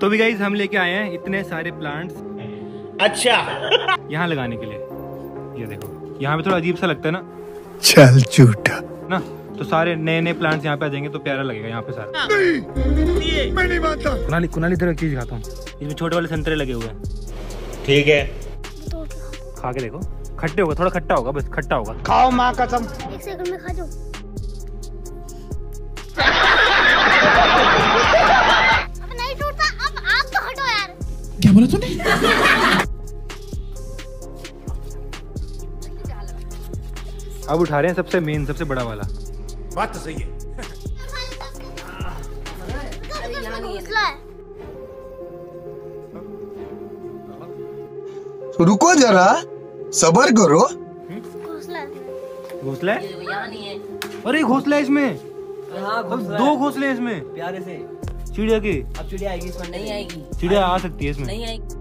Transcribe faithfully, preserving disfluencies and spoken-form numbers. तो भी गाइज हम लेके आए हैं इतने सारे प्लांट्स अच्छा यहाँ लगाने के लिए। ये देखो यहाँ पे थोड़ा अजीब सा लगता है ना, चल झूठा ना, तो सारे नए नए प्लांट्स यहाँ पे आ जाएंगे तो प्यारा लगेगा यहाँ पे सारे। मैं नहीं मानता। कुनाली कुनाली इधर एक चीज खाता हूँ, इसमें छोटे वाले संतरे लगे हुए हैं। ठीक है खा के देखो, खट्टे होगा, थोड़ा खट्टा होगा, बस खट्टा होगा। खाओ माँ कसम, एक सेकंड में खा जाओ। अब नहीं टूटता, अब आप तो हटो यार। क्या बोला तूने? अब उठा रहे हैं सबसे मेन, सबसे बड़ा वाला। बात तो सही है। तो रुको जरा, सबर करो। घोंसला घोंसला अरे घोंसला है इसमें, दो घोंसले इसमें प्यारे से। चिड़िया की अब चिड़िया आएगी इसमें? नहीं आएगी। चिड़िया आ सकती है इसमें? नहीं आएगी।